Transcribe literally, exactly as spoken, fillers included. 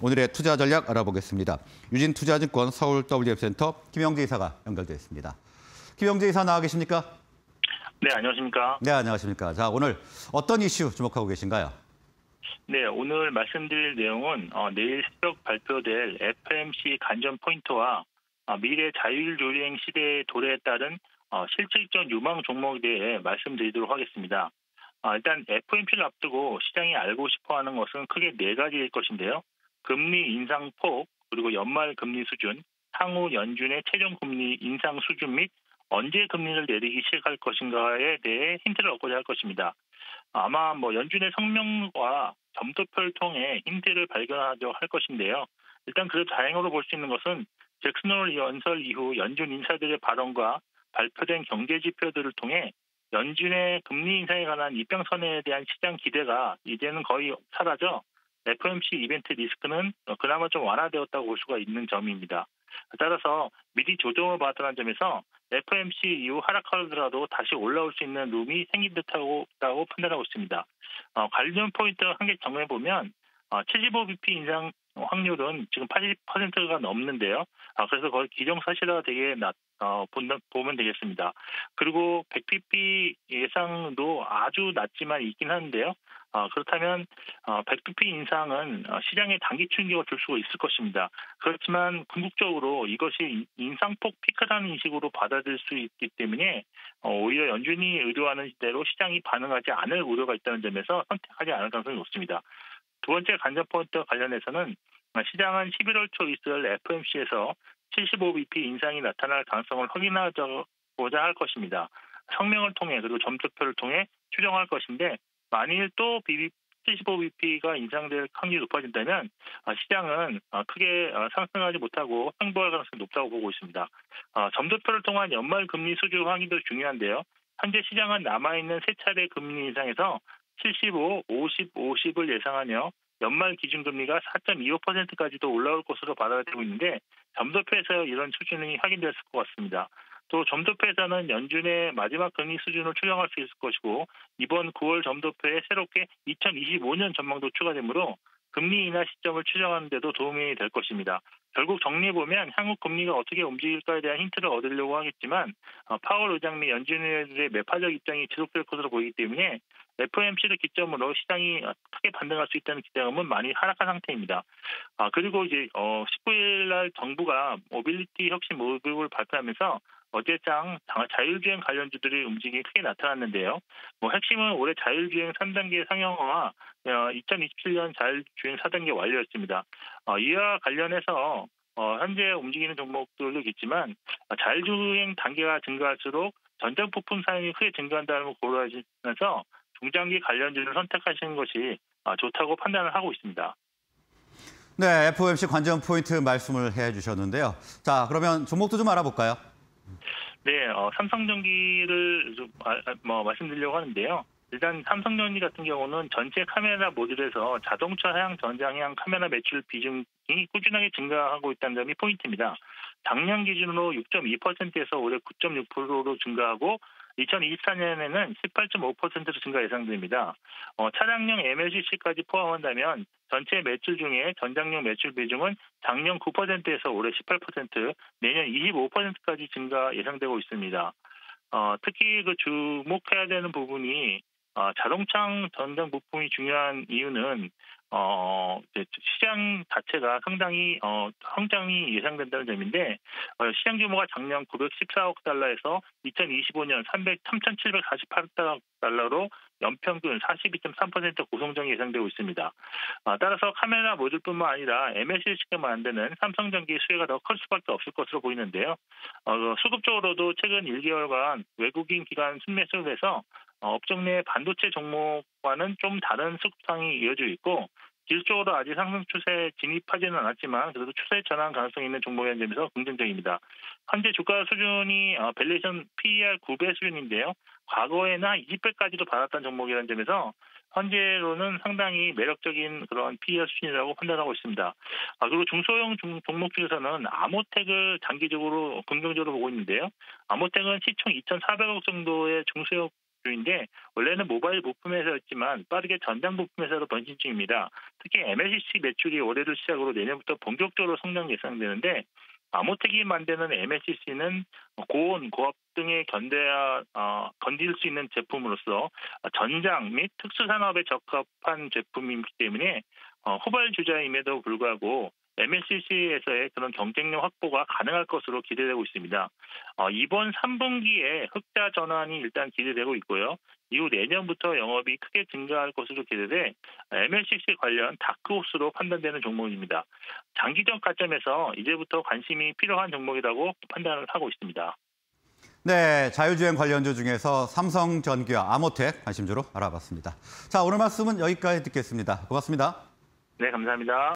오늘의 투자 전략 알아보겠습니다. 유진투자증권 서울 더블유티에프 센터 김영재 이사가 연결되어 있습니다. 김영재 이사 나와 계십니까? 네, 안녕하십니까? 네, 안녕하십니까? 자, 오늘 어떤 이슈 주목하고 계신가요? 네, 오늘 말씀드릴 내용은 어, 내일 새벽 발표될 에프엠씨 간접 포인트와 어, 미래 자율주행 시대의 도래에 따른 어, 실질적 유망 종목에 대해 말씀드리도록 하겠습니다. 어, 일단 에프엠씨를 앞두고 시장이 알고 싶어하는 것은 크게 네 가지일 것인데요. 금리 인상 폭, 그리고 연말 금리 수준, 향후 연준의 최종 금리 인상 수준 및 언제 금리를 내리기 시작할 것인가에 대해 힌트를 얻고자 할 것입니다. 아마 뭐 연준의 성명과 점도표를 통해 힌트를 발견하려 할 것인데요. 일단 그래도 다행으로 볼 수 있는 것은 잭슨홀 연설 이후 연준 인사들의 발언과 발표된 경제 지표들을 통해 연준의 금리 인상에 관한 입장선에 대한 시장 기대가 이제는 거의 사라져 에프엠씨 이벤트 리스크는 그나마 좀 완화되었다고 볼 수가 있는 점입니다. 따라서 미리 조정을 받았다는 점에서 에프엠씨 이후 하락하더라도 다시 올라올 수 있는 룸이 생긴 듯하고 판단하고 있습니다. 어, 관련 포인트 한 개 정리해 보면 어, 칠십오 비피 인상 확률은 지금 팔십 퍼센트가 넘는데요. 아, 그래서 거의 기정사실화 되게 낮, 어, 본다, 보면 되겠습니다. 그리고 백 비피 예상도 아주 낮지만 있긴 한데요. 어, 그렇다면 어, 백 비피 인상은 시장에 단기 충격을 줄 수 있을 것입니다. 그렇지만 궁극적으로 이것이 인상폭 피크라는 인식으로 받아들일 수 있기 때문에 어, 오히려 연준이 의도하는 대로 시장이 반응하지 않을 우려가 있다는 점에서 선택하지 않을 가능성이 높습니다. 두 번째 간접 포인트와 관련해서는 시장은 십일월 초 있을 에프엠씨에서 칠십오 비피 인상이 나타날 가능성을 확인하고자 할 것입니다. 성명을 통해 그리고 점도표를 통해 추정할 것인데 만일 또 칠십오 비피가 인상될 확률이 높아진다면 시장은 크게 상승하지 못하고 횡보할 가능성이 높다고 보고 있습니다. 점도표를 통한 연말 금리 수준 확인도 중요한데요. 현재 시장은 남아있는 세 차례 금리 인상에서 칠십오, 오십, 오십을 예상하며 연말 기준금리가 사 점 이오 퍼센트까지도 올라올 것으로 받아들이고 있는데 점도표에서 이런 수준이 확인됐을 것 같습니다. 또 점도표에서는 연준의 마지막 금리 수준을 추정할 수 있을 것이고 이번 구월 점도표에 새롭게 이천이십오 년 전망도 추가되므로 금리 인하 시점을 추정하는 데도 도움이 될 것입니다. 결국 정리해보면 향후 금리가 어떻게 움직일까에 대한 힌트를 얻으려고 하겠지만 파월 의장 및 연준의 매파적 입장이 지속될 것으로 보이기 때문에 에프엠씨를 기점으로 시장이 크게 반등할 수 있다는 기대감은 많이 하락한 상태입니다. 아, 그리고 이제 어, 십구일 날 정부가 모빌리티 혁신 모듈을 발표하면서 어제장 자율주행 관련주들의 움직임이 크게 나타났는데요. 뭐 핵심은 올해 자율주행 삼 단계 상용화와 이천이십칠 년 자율주행 사 단계 완료였습니다. 어, 이와 관련해서 어, 현재 움직이는 종목들도 있지만 자율주행 단계가 증가할수록 전자부품 사용이 크게 증가한다는 것을 고려하면서 중장기 관련주를 선택하시는 것이 좋다고 판단을 하고 있습니다. 네, 에프오엠씨 관전 포인트 말씀을 해주셨는데요. 자, 그러면 종목도 좀 알아볼까요? 네, 어, 삼성전기를 좀 아, 뭐, 말씀드리려고 하는데요. 일단 삼성전기 같은 경우는 전체 카메라 모듈에서 자동차 향, 전장향 카메라 매출 비중이 꾸준하게 증가하고 있다는 점이 포인트입니다. 작년 기준으로 육 점 이 퍼센트에서 올해 구 점 육 퍼센트로 증가하고 이천이십사 년에는 십팔 점 오 퍼센트로 증가 예상됩니다. 어, 차량용 엠엘씨씨까지 포함한다면 전체 매출 중에 전장용 매출 비중은 작년 구 퍼센트에서 올해 십팔 퍼센트, 내년 이십오 퍼센트까지 증가 예상되고 있습니다. 어, 특히 그 주목해야 되는 부분이 어, 자동차 전장 부품이 중요한 이유는 어, 시장 자체가 상당히 어, 성장이 예상된다는 점인데 어, 시장 규모가 작년 구백십사억 달러에서 이천이십오 년 삼천칠백사십팔억 달러로 연평균 사십이 점 삼 퍼센트 고성장이 예상되고 있습니다. 어, 따라서 카메라 모듈뿐만 아니라 엠엘씨씨가 만드는 삼성전기 수혜가 더 클 수밖에 없을 것으로 보이는데요. 어, 수급적으로도 최근 일 개월간 외국인 기관 순매수를 해서 어, 업종 내 반도체 종목과는 좀 다른 수급상이 이어지고 있고 기술적으로 아직 상승 추세에 진입하지는 않았지만 그래도 추세 전환 가능성이 있는 종목이라는 점에서 긍정적입니다. 현재 주가 수준이 어, 밸류에이션 피이알 구 배 수준인데요. 과거에는 한 이십 배까지도 받았던 종목이라는 점에서 현재로는 상당히 매력적인 그런 피이알 수준이라고 판단하고 있습니다. 아, 그리고 중소형 중, 종목 중에서는 아모텍을 장기적으로 긍정적으로 보고 있는데요. 아모텍은 시총 이천사백억 정도의 중소형 주인데 원래는 모바일 부품 회사였지만 빠르게 전장 부품 회사로 번진 중입니다. 특히 엠엘씨씨 매출이 올해를 시작으로 내년부터 본격적으로 성장 예상되는데 아모텍이 만드는 엠엘씨씨는 고온, 고압 등에 견뎌야 어, 견딜 수 있는 제품으로서 전장 및 특수산업에 적합한 제품이기 때문에 어, 호발 주자임에도 불구하고 엠엘씨씨에서의 그런 경쟁력 확보가 가능할 것으로 기대되고 있습니다. 어, 이번 삼 분기에 흑자 전환이 일단 기대되고 있고요. 이후 내년부터 영업이 크게 증가할 것으로 기대돼 엠엘씨씨 관련 다크호스로 판단되는 종목입니다. 장기적 관점에서 이제부터 관심이 필요한 종목이라고 판단을 하고 있습니다. 네, 자율주행 관련주 중에서 삼성전기와 아모텍 관심주로 알아봤습니다. 자, 오늘 말씀은 여기까지 듣겠습니다. 고맙습니다. 네, 감사합니다.